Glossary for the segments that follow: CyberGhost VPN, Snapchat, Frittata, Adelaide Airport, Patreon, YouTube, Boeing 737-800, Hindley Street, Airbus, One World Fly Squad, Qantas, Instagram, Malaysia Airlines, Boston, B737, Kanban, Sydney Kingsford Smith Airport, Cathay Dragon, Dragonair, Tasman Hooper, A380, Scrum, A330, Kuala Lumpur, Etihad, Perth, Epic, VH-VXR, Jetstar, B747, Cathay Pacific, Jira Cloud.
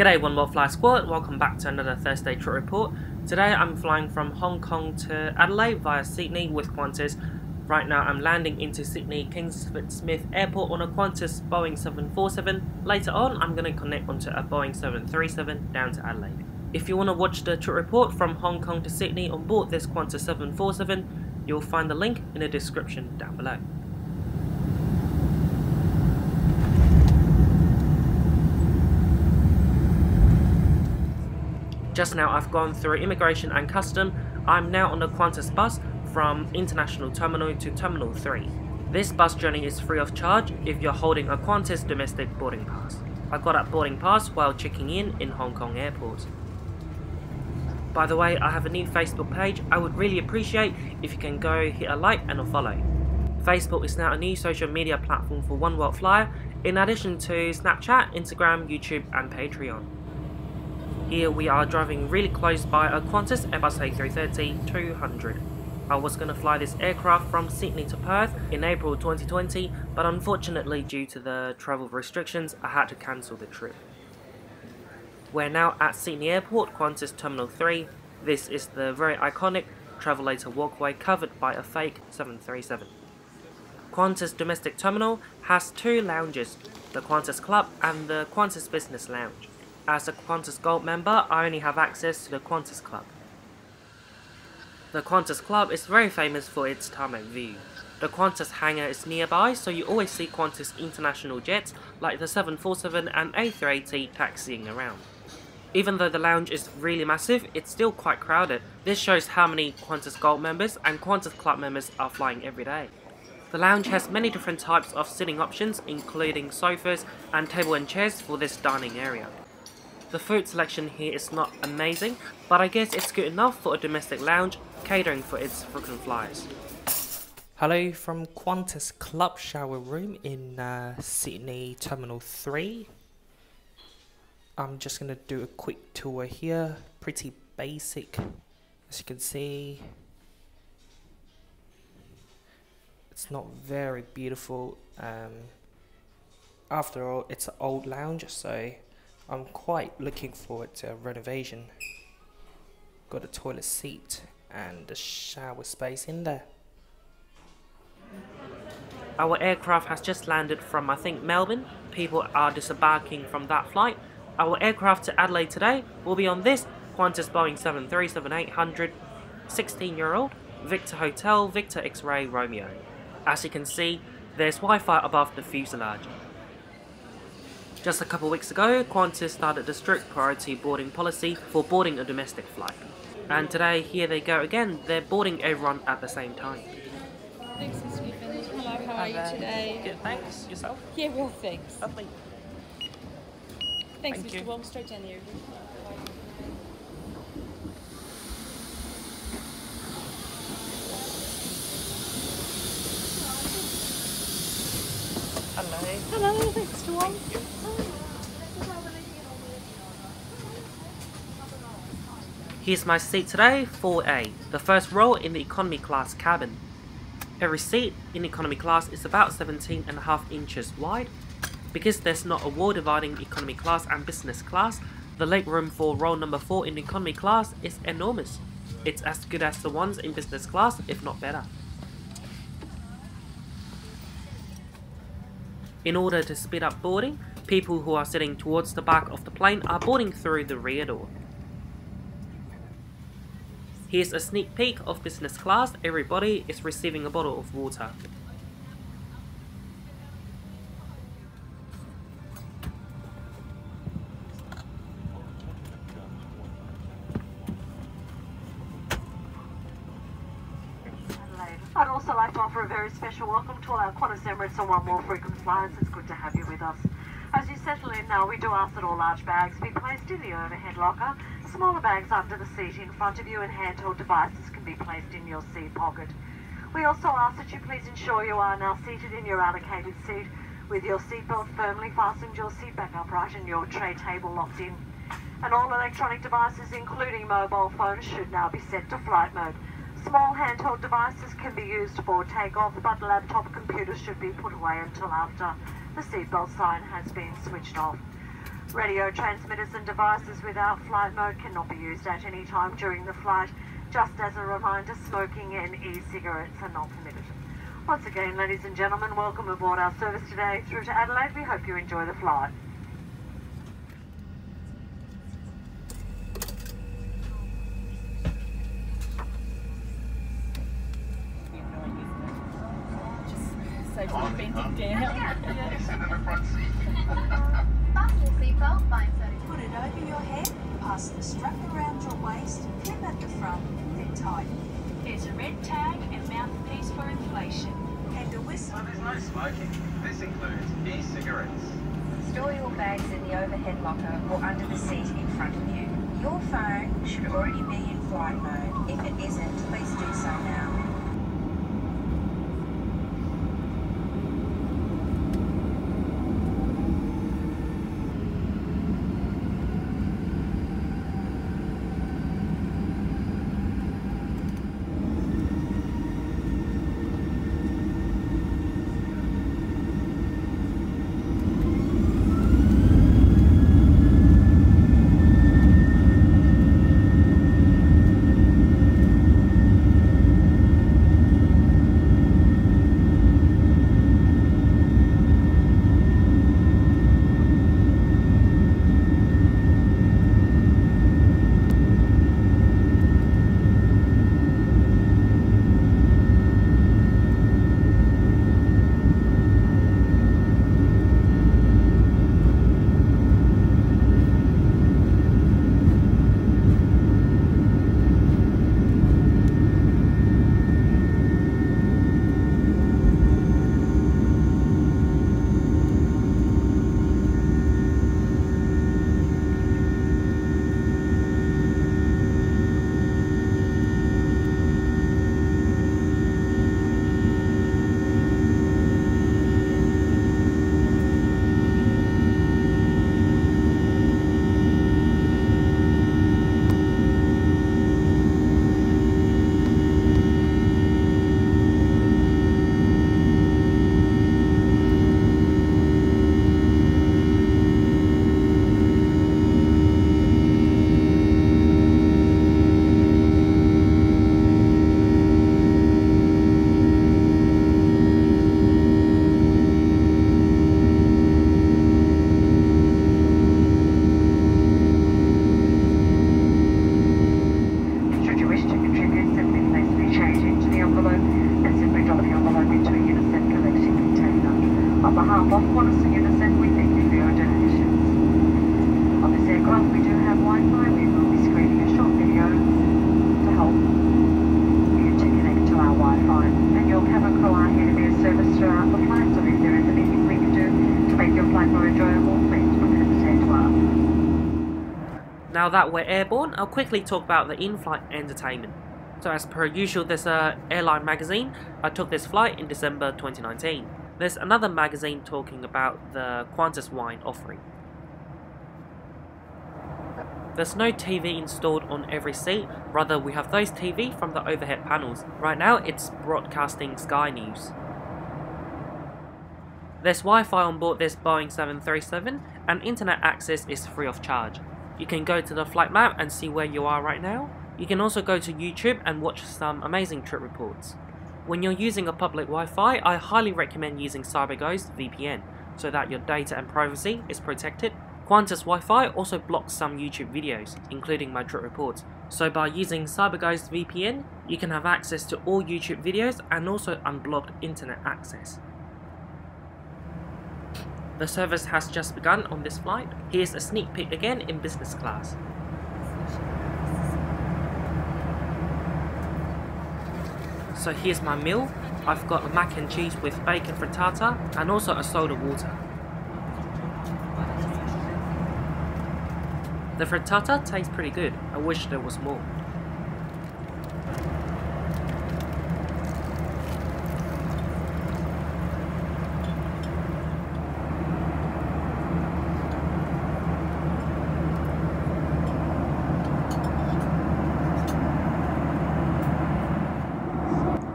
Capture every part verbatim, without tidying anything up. G'day One World Fly Squad, welcome back to another Thursday trip report. Today I'm flying from Hong Kong to Adelaide via Sydney with Qantas. Right now I'm landing into Sydney Kingsford Smith Airport on a Qantas Boeing seven forty-seven. Later on I'm going to connect onto a Boeing seven thirty-seven down to Adelaide. If you want to watch the trip report from Hong Kong to Sydney on board this Qantas seven forty-seven, you'll find the link in the description down below. Just now I've gone through immigration and custom. I'm now on the Qantas bus from International Terminal to Terminal three. This bus journey is free of charge if you're holding a Qantas domestic boarding pass. I got that boarding pass while checking in in Hong Kong Airport. By the way, I have a new Facebook page. I would really appreciate if you can go hit a like and a follow. Facebook is now a new social media platform for One World Flyer, in addition to Snapchat, Instagram, YouTube and Patreon. Here we are driving really close by a Qantas Airbus A three thirty dash two hundred. I was going to fly this aircraft from Sydney to Perth in April twenty twenty, but unfortunately due to the travel restrictions I had to cancel the trip. We're now at Sydney Airport, Qantas Terminal three. This is the very iconic travelator walkway covered by a fake seven thirty-seven. Qantas Domestic Terminal has two lounges, the Qantas Club and the Qantas Business Lounge. As a Qantas Gold member, I only have access to the Qantas Club. The Qantas Club is very famous for its tarmac view. The Qantas hangar is nearby, so you always see Qantas international jets like the seven forty-seven and A three eighty taxiing around. Even though the lounge is really massive, it's still quite crowded. This shows how many Qantas Gold members and Qantas Club members are flying every day. The lounge has many different types of sitting options, including sofas and table and chairs for this dining area. The food selection here is not amazing, but I guess it's good enough for a domestic lounge catering for its frequent flyers. Hello from Qantas Club shower room in uh, Sydney Terminal three. I'm just going to do a quick tour here, pretty basic as you can see. It's not very beautiful, um, after all it's an old lounge, so I'm quite looking forward to a renovation. Got a toilet seat and a shower space in there. Our aircraft has just landed from, I think, Melbourne. People are disembarking from that flight. Our aircraft to Adelaide today will be on this Qantas Boeing seven thirty-seven dash eight hundred, sixteen year old, Victor Hotel, Victor X-Ray, Romeo. As you can see, there's Wi-Fi above the fuselage. Just a couple weeks ago, Qantas started the strict priority boarding policy for boarding a domestic flight. And today, here they go again, they're boarding everyone at the same time. Thanks, Mister Finish. Hello, how are you today? Good, thanks. Yourself? Yeah, well, thanks. Lovely. Thanks, Thank Mister Wong, straight down the airport. Hello. Hello, thanks, Mister Wong. Thank Here's my seat today, four A, the first row in the economy class cabin. Every seat in economy class is about seventeen and a half inches wide. Because there's not a wall dividing economy class and business class, the leg room for row number four in economy class is enormous. It's as good as the ones in business class, if not better. In order to speed up boarding, people who are sitting towards the back of the plane are boarding through the rear door. Here's a sneak peek of business class. Everybody is receiving a bottle of water. I'd also like to offer a very special welcome to all our Qantas, Emirates and One World frequent flyers. It's good to have you with us. As you settle in now, we do ask that all large bags be placed in the overhead locker. Smaller bags under the seat in front of you and handheld devices can be placed in your seat pocket. We also ask that you please ensure you are now seated in your allocated seat with your seatbelt firmly fastened, your seat back upright and your tray table locked in. And all electronic devices, including mobile phones, should now be set to flight mode. Small handheld devices can be used for takeoff, but laptop computers should be put away until after the seatbelt sign has been switched off. Radio transmitters and devices without flight mode cannot be used at any time during the flight. Just as a reminder, smoking and e-cigarettes are not permitted. Once again, ladies and gentlemen, welcome aboard our service today through to Adelaide. We hope you enjoy the flight. Just been down. Yeah. Sit in the front seat. Fasten your seatbelt by inserting. Put it over your head, pass the strap around your waist, clip at the front, then tighten. There's a red tag and mouthpiece for inflation. And a whistle. So there's no smoking. This includes e-cigarettes. Store your bags in the overhead locker or under the seat in front of you. Your phone should already be in flight mode. If it isn't, please do so now. Now that we're airborne, I'll quickly talk about the in-flight entertainment. So as per usual, there's a airline magazine. I took this flight in December twenty nineteen. There's another magazine talking about the Qantas wine offering. There's no T V installed on every seat, rather we have those T V from the overhead panels. Right now it's broadcasting Sky News. There's Wi-Fi on board this Boeing seven thirty-seven and internet access is free of charge. You can go to the flight map and see where you are right now. You can also go to YouTube and watch some amazing trip reports. When you're using a public Wi-Fi, I highly recommend using CyberGhost V P N so that your data and privacy is protected. Qantas Wi-Fi also blocks some YouTube videos, including my trip reports. So by using CyberGhost V P N, you can have access to all YouTube videos and also unblocked internet access. The service has just begun on this flight. Here's a sneak peek again in business class. So here's my meal. I've got a mac and cheese with bacon frittata and also a soda water. The frittata tastes pretty good. I wish there was more.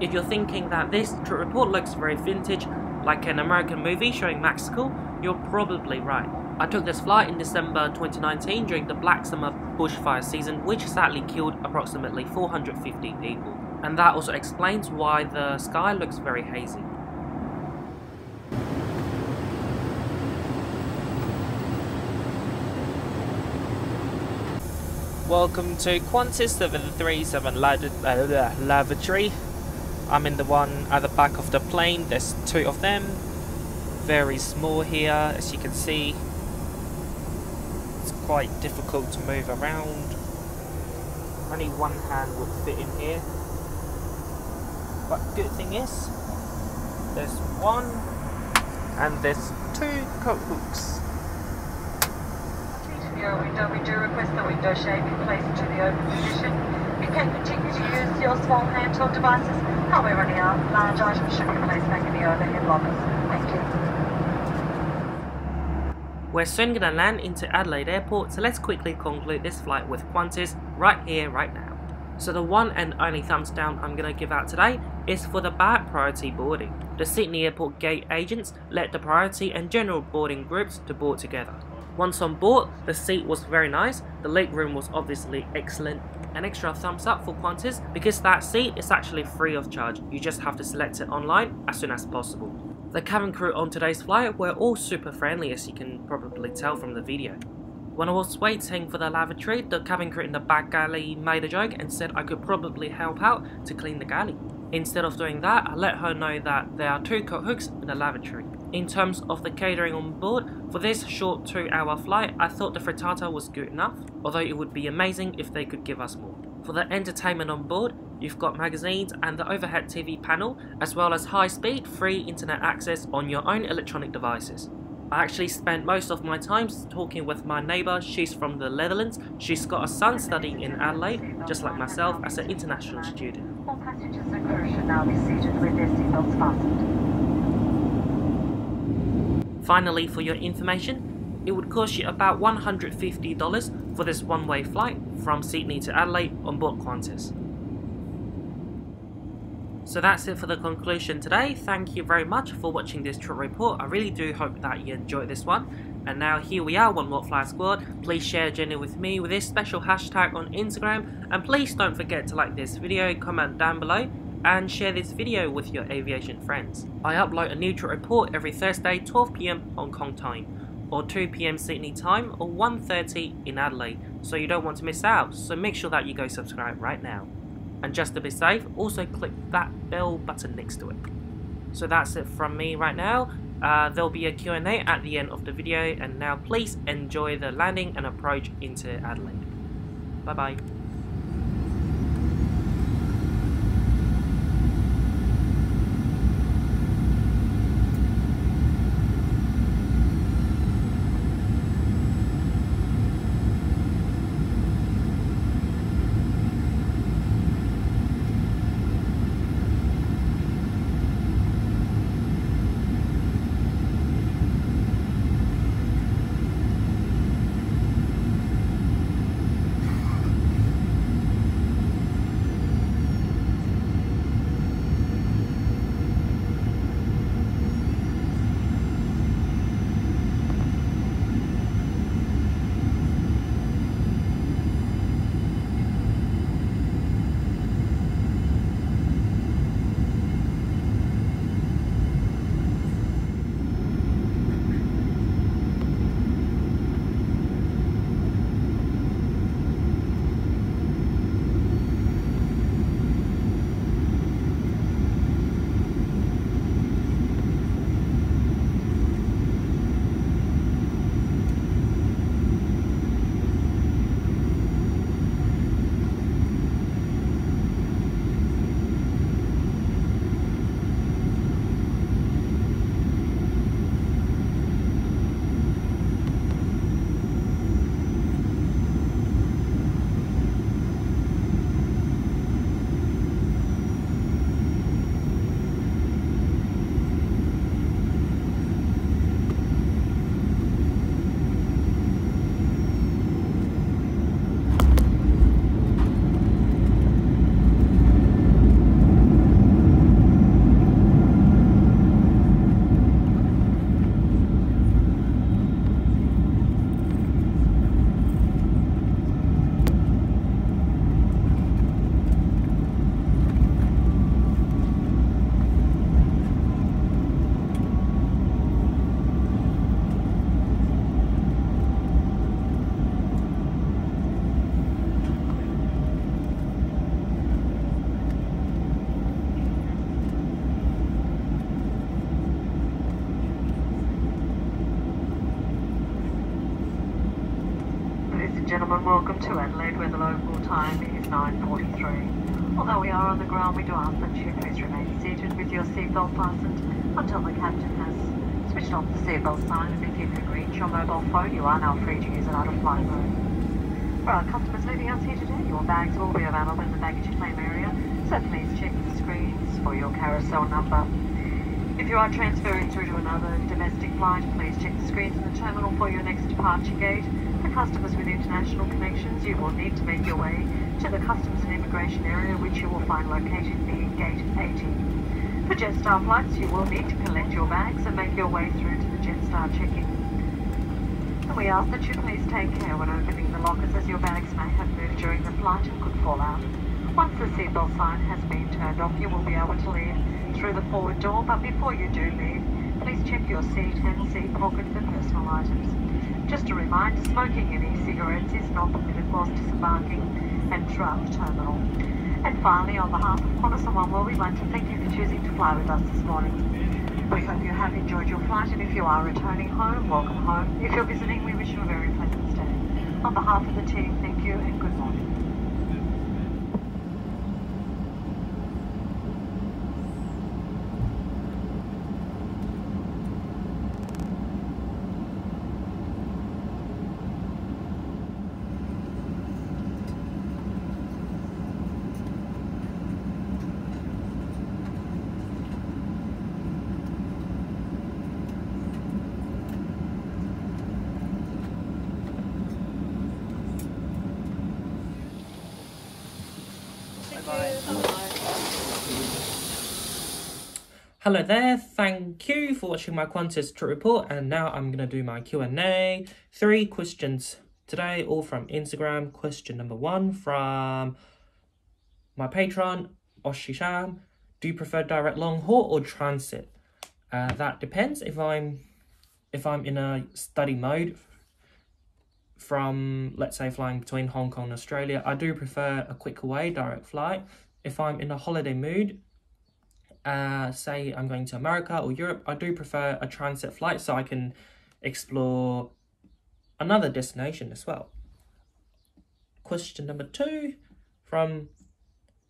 If you're thinking that this trip report looks very vintage, like an American movie showing Mexico, you're probably right. I took this flight in December twenty nineteen during the Black Summer bushfire season, which sadly killed approximately four hundred fifty people. And that also explains why the sky looks very hazy. Welcome to Qantas seven thirty-seven lavatory. I'm in the one at the back of the plane. There's two of them. Very small here, as you can see. It's quite difficult to move around. Only one hand would fit in here. But good thing is, there's one and there's two cookbooks. Your window, we do request the window shade be placed to the open position. You can continue to use your small handheld devices, however any large items should be placed back in the overhead lockers. Thank you. We're soon going to land into Adelaide Airport, so let's quickly conclude this flight with Qantas right here, right now. So the one and only thumbs down I'm going to give out today is for the bad priority boarding. The Sydney Airport gate agents let the priority and general boarding groups to board together. Once on board, the seat was very nice, the legroom was obviously excellent. An extra thumbs up for Qantas because that seat is actually free of charge, you just have to select it online as soon as possible. The cabin crew on today's flight were all super friendly, as you can probably tell from the video. When I was waiting for the lavatory, the cabin crew in the back galley made a joke and said I could probably help out to clean the galley. Instead of doing that, I let her know that there are two cook hooks in the lavatory. In terms of the catering on board, for this short two hour flight, I thought the frittata was good enough, although it would be amazing if they could give us more. For the entertainment on board, you've got magazines and the overhead T V panel, as well as high-speed, free internet access on your own electronic devices. I actually spent most of my time talking with my neighbour. She's from the Netherlands. She's got a son studying in Adelaide, just like myself, as an international student. All passengers and crew should now be seated with their seatbelts fastened. Finally, for your information, it would cost you about one hundred fifty dollars for this one-way flight from Sydney to Adelaide on board Qantas. So that's it for the conclusion today. Thank you very much for watching this trip report. I really do hope that you enjoyed this one. And now here we are, One World Fly Squad. Please share a journey with me with this special hashtag on Instagram. And please don't forget to like this video, comment down below, and share this video with your aviation friends. I upload a new trip report every Thursday, twelve p m Hong Kong time, or two p m Sydney time, or one thirty in Adelaide. So you don't want to miss out. So make sure that you go subscribe right now. And just to be safe, also click that bell button next to it. So that's it from me right now. Uh, there'll be a Q and A at the end of the video, and now please enjoy the landing and approach into Adelaide. Bye bye. gentlemen, welcome to Adelaide, where the local time is nine forty-three. Although we are on the ground, we do ask that you please remain seated with your seatbelt fastened until the captain has switched off the seatbelt sign, and if you can reach your mobile phone, you are now free to use it out of flight mode. For our customers leaving us here today, your bags will be available in the baggage claim area, so please check the screens for your carousel number. If you are transferring through to another domestic flight, please check the screens in the terminal for your next departure gate. For customers with international connections, you will need to make your way to the customs and immigration area, which you will find located near gate eighty. For Jetstar flights, you will need to collect your bags and make your way through to the Jetstar check-in. And we ask that you please take care when opening the lockers, as your bags may have moved during the flight and could fall out. Once the seatbelt sign has been turned off, you will be able to leave through the forward door, but before you do leave, please check your seat and seat pocket for personal items. Just a reminder, smoking and e-cigarettes is not permitted whilst disembarking and throughout the terminal. And finally, on behalf of Qantas and One World, we'd like to thank you for choosing to fly with us this morning. We hope you have enjoyed your flight, and if you are returning home, welcome home. If you're visiting, we wish you a very pleasant stay. On behalf of the team, thank you and good morning. Hello there, thank you for watching my Qantas trip report, and now I'm going to do my Q and A. Three questions today, all from Instagram. Question number one from my patron, Oshisham. Do you prefer direct long haul or transit? Uh, that depends. If I'm, if I'm in a study mode from, let's say, flying between Hong Kong and Australia, I do prefer a quick away direct flight. If I'm in a holiday mood, Uh, say I'm going to America or Europe, I do prefer a transit flight so I can explore another destination as well. Question number two from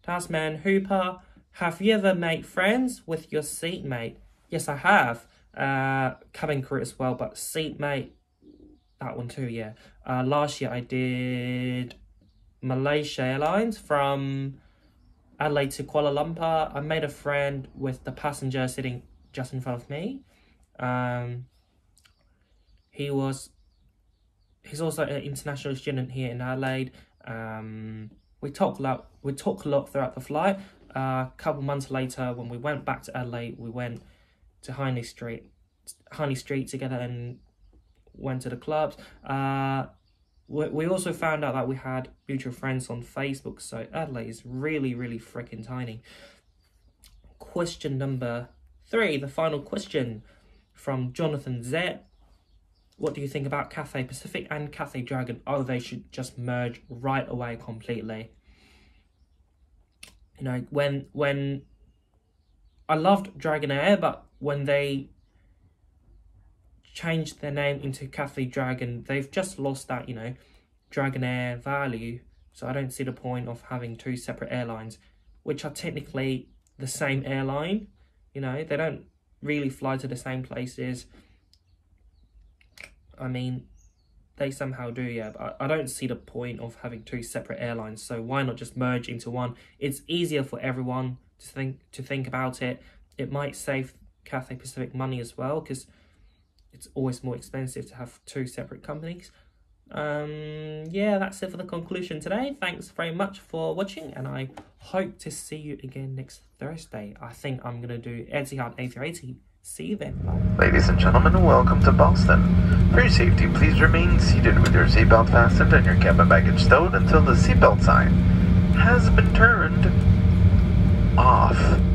Tasman Hooper. Have you ever made friends with your seatmate? Yes, I have. Uh, cabin crew as well, but seatmate, that one too, yeah. Uh, last year I did Malaysia Airlines from Adelaide to Kuala Lumpur. I made a friend with the passenger sitting just in front of me. Um, he was, he's also an international student here in Adelaide. Um, we talked a lot, we talked a lot throughout the flight. A uh, couple months later, when we went back to Adelaide, we went to Hindley Street, Hindley Street together and went to the clubs. Uh, We also found out that we had mutual friends on Facebook, so Adelaide is really, really freaking tiny. Question number three, the final question from Jonathan Z. What do you think about Cathay Pacific and Cathay Dragon? Oh, they should just merge right away completely. You know, when, when I loved Dragonair, but when they changed their name into Cathay Dragon, they've just lost that, you know, Dragonair value. So I don't see the point of having two separate airlines, which are technically the same airline. You know, they don't really fly to the same places. I mean, they somehow do, yeah, but I don't see the point of having two separate airlines. So why not just merge into one? It's easier for everyone to think to think about it. It might save Cathay Pacific money as well, because it's always more expensive to have two separate companies. Um, yeah, that's it for the conclusion today. Thanks very much for watching, and I hope to see you again next Thursday. I think I'm going to do Etihad A three eighty. See you then. Bye. Ladies and gentlemen, welcome to Boston. For your safety, please remain seated with your seatbelt fastened and your cabin baggage stowed until the seatbelt sign has been turned off.